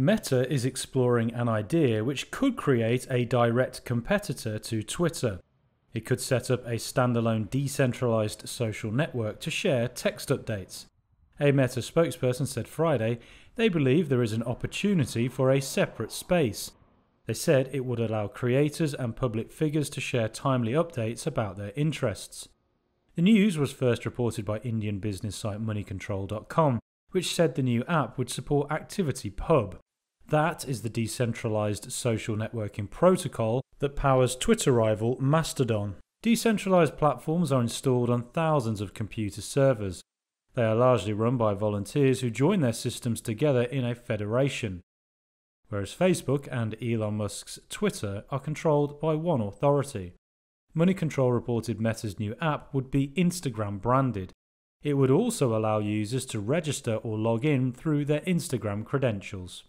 Meta is exploring an idea which could create a direct competitor to Twitter. It could set up a standalone decentralized social network to share text updates. A Meta spokesperson said Friday they believe there is an opportunity for a separate space. They said it would allow creators and public figures to share timely updates about their interests. The news was first reported by Indian business site MoneyControl.com, which said the new app would support ActivityPub. That is the decentralized social networking protocol that powers Twitter rival Mastodon. Decentralized platforms are installed on thousands of computer servers. They are largely run by volunteers who join their systems together in a federation, whereas Facebook and Elon Musk's Twitter are controlled by one authority. Money Control reported Meta's new app would be Instagram branded. It would also allow users to register or log in through their Instagram credentials.